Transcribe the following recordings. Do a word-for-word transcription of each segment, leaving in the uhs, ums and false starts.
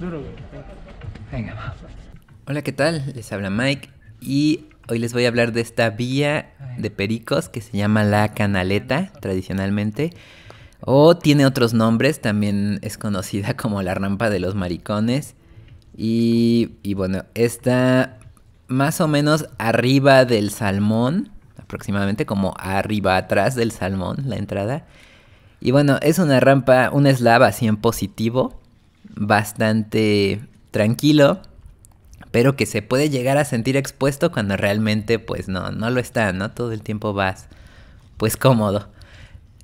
Duro, güey. Venga, vamos. Hola, ¿qué tal? Les habla Mike y hoy les voy a hablar de esta vía de Pericos que se llama La Canaleta, tradicionalmente. O tiene otros nombres, también es conocida como la rampa de los maricones. Y, y bueno, está más o menos arriba del Salmón, aproximadamente como arriba atrás del Salmón, la entrada. Y bueno, es una rampa, un eslab así en positivo, bastante tranquilo, pero que se puede llegar a sentir expuesto cuando realmente pues no, no lo está, ¿no? Todo el tiempo vas pues cómodo.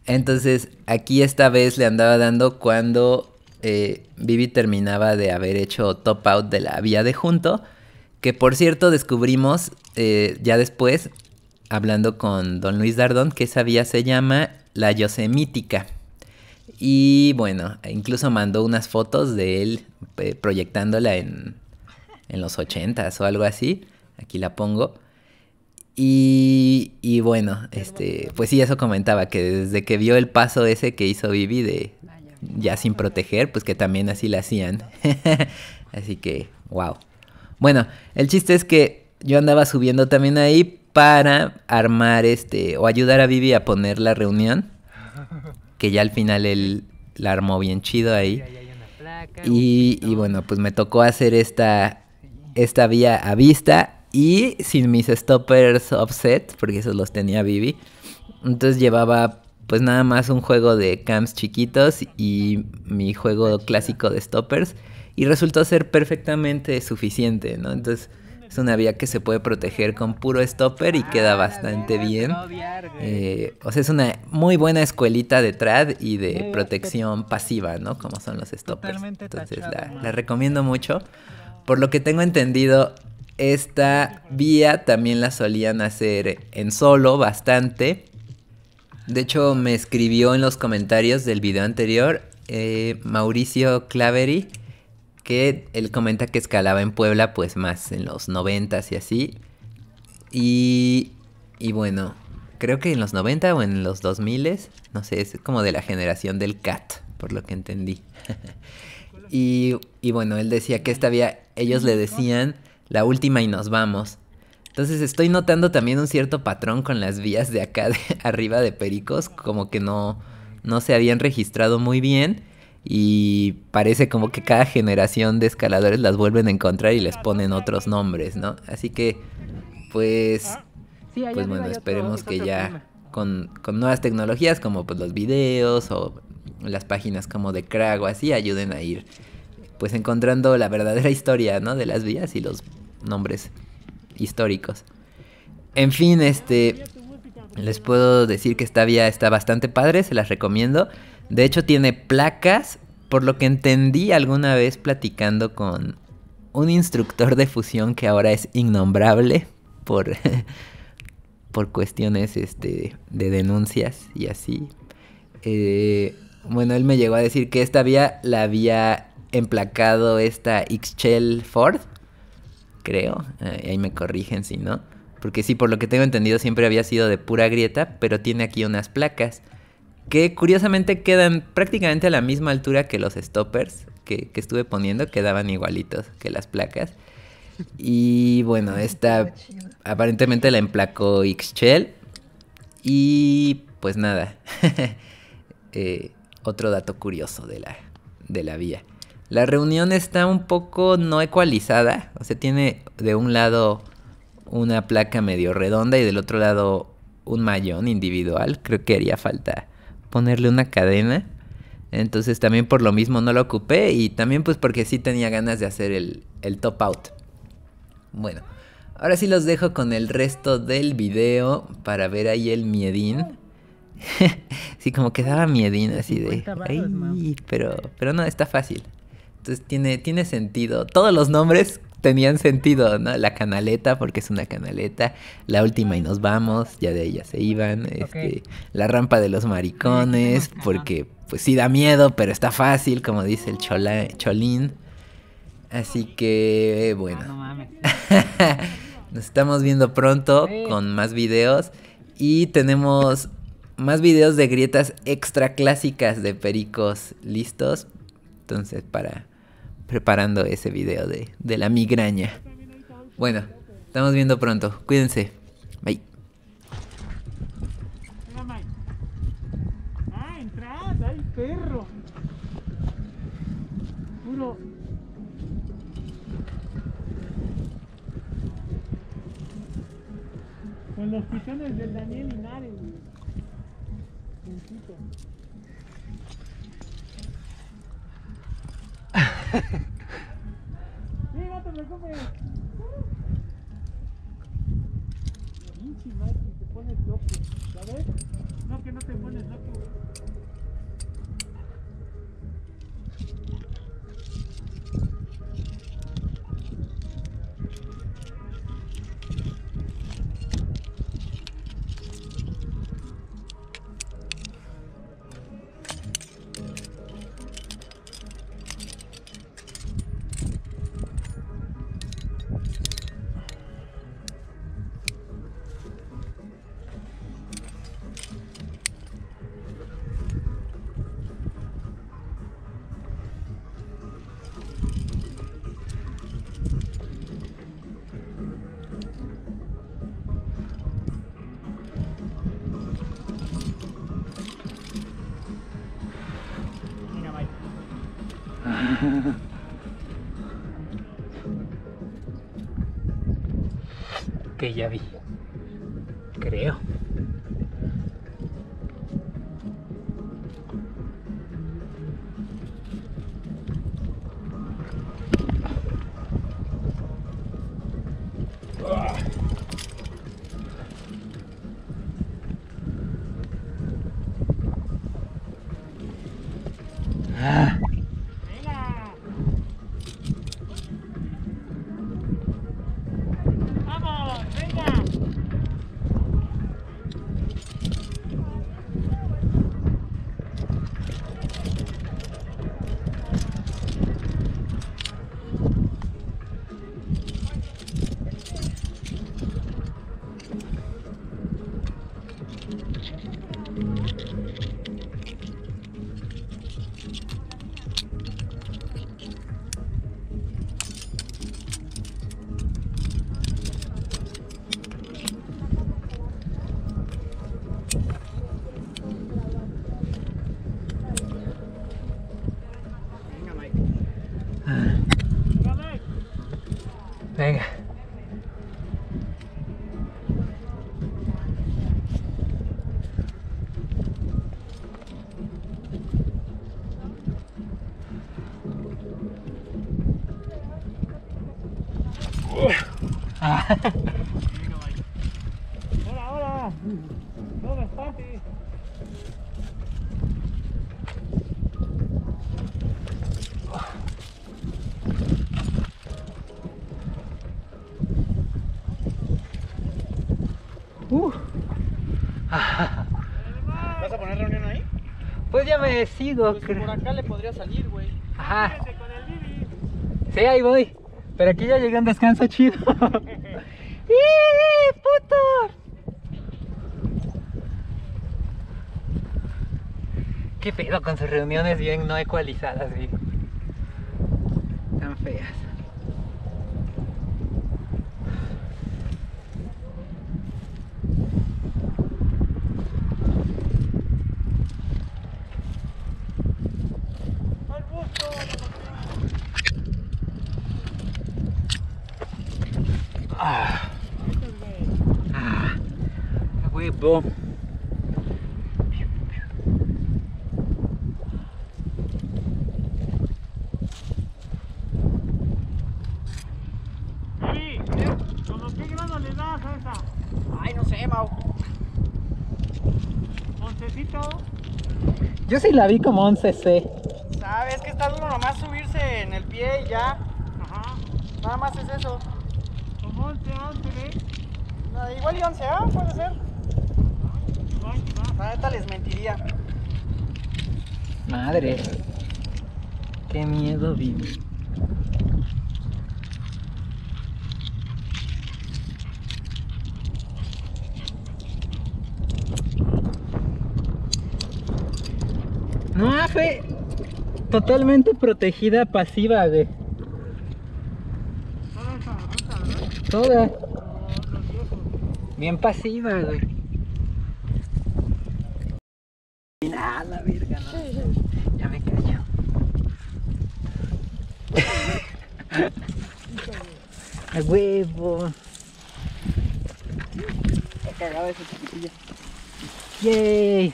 Entonces aquí esta vez le andaba dando cuando eh, Vivi terminaba de haber hecho top out de la vía de junto, que por cierto descubrimos eh, ya después, hablando con Don Luis Dardón, que esa vía se llama la Yosemítica. Y bueno, incluso mandó unas fotos de él eh, proyectándola en, en los ochentas o algo así. Aquí la pongo. Y, y bueno, este, pues sí, eso comentaba, que desde que vio el paso ese que hizo Vivi de ya sin proteger, pues que también así la hacían. Así que, wow. Bueno, el chiste es que yo andaba subiendo también ahí para armar este, o ayudar a Vivi a poner la reunión, que ya al final él la armó bien chido ahí. Y, y bueno, pues me tocó hacer esta, esta vía a vista y sin mis stoppers offset, porque esos los tenía Vivi. Entonces llevaba pues nada más un juego de cams chiquitos y mi juego clásico de stoppers. Y resultó ser perfectamente suficiente, ¿no? Entonces es una vía que se puede proteger con puro stopper y queda bastante bien. Eh, o sea, es una muy buena escuelita de trad y de protección pasiva, ¿no? Como son los stoppers. Entonces la, la recomiendo mucho. Por lo que tengo entendido, esta vía también la solían hacer en solo bastante. De hecho, me escribió en los comentarios del video anterior eh, Mauricio Claveri, que él comenta que escalaba en Puebla pues más en los noventas y así. Y, y bueno, creo que en los noventa o en los dos miles, no sé, es como de la generación del C A T, por lo que entendí. y, y bueno, él decía que esta vía, ellos le decían la última y nos vamos. Entonces estoy notando también un cierto patrón con las vías de acá de arriba de Pericos, como que no, no se habían registrado muy bien y parece como que cada generación de escaladores las vuelven a encontrar y les ponen otros nombres, ¿no? Así que pues, pues bueno, esperemos que ya con, con nuevas tecnologías como pues los videos o las páginas como de Crag o así ayuden a ir pues encontrando la verdadera historia, ¿no? De las vías y los nombres históricos. En fin, este, les puedo decir que esta vía está bastante padre, se las recomiendo. De hecho tiene placas, por lo que entendí alguna vez platicando con un instructor de fusión que ahora es innombrable por, por cuestiones este, de denuncias y así. Eh, bueno, él me llegó a decir que esta vía la había emplacado esta Ixchel Ford, creo, eh, ahí me corrigen si no, porque sí, por lo que tengo entendido siempre había sido de pura grieta, pero tiene aquí unas placas que curiosamente quedan prácticamente a la misma altura que los stoppers que, que estuve poniendo, quedaban igualitos que las placas. Y bueno, esta aparentemente la emplacó Ixchel y pues nada, eh, otro dato curioso de la, de la vía. La reunión está un poco no ecualizada, o sea, tiene de un lado una placa medio redonda y del otro lado un mallón individual. Creo que haría falta ponerle una cadena, entonces también por lo mismo no lo ocupé y también pues porque sí tenía ganas de hacer el, el top out. Bueno, ahora sí los dejo con el resto del video para ver ahí el miedín. Sí, como que daba miedín así de... Ay, pero, pero no, está fácil. Entonces tiene, tiene sentido. Todos los nombres tenían sentido, ¿no? La canaleta, porque es una canaleta. La última y nos vamos, ya de ahí ya se iban. Este, okay. La rampa de los maricones, porque pues sí da miedo, pero está fácil, como dice el chola, Cholín. Así que, bueno. Ah, no mames. Nos estamos viendo pronto con más videos. Y tenemos más videos de grietas extra clásicas de Pericos listos. Entonces, para... preparando ese video de, de la migraña. Bueno, estamos viendo pronto. Cuídense. Bye. Ah, entrás, ay, perro. Puro. Con los pichones del Daniel Inares. Sí, no te preocupes. Pinche Mati, te pones loco, ¿sabes? No, que no te pones loco. Que ya vi, creo. Hola, hola. ¿Dónde estás? Uh. ¿Vas a poner reunión ahí? Pues ya me decido. Pues creo. Por acá le podría salir, güey. Ajá. Con el Vivi. Sí, ahí voy. Pero aquí ya llega un descanso chido. ¡Eh, puto! ¿Qué pedo con sus reuniones bien no ecualizadas, güey? Tan feas. Go. Ay, no sé, Mau. Oncecito. Yo sí la vi como once C. Sabes que está duro nomás subirse en el pie y ya. Ajá. Nada más es eso. Como once, once, ¿eh? Igual y once, ¿ah? ¿eh? Puede ser. Ahorita les mentiría. Madre, qué miedo, Vivi. No, fue Totalmente protegida pasiva, güey. Toda. Bien pasiva, güey. Mira, la verga, no. Ya me callo. A huevo. Está cagado ese chiquitillo. Yay.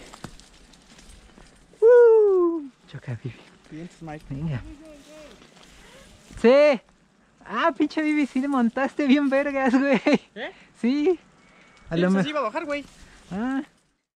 Woo. Choca, Vivi. Bien, Mike. Venga. Sí. Ah, pinche Vivi, sí le montaste bien vergas, güey. ¿Eh? Sí. A lo mejor sí iba a bajar, güey. Ah.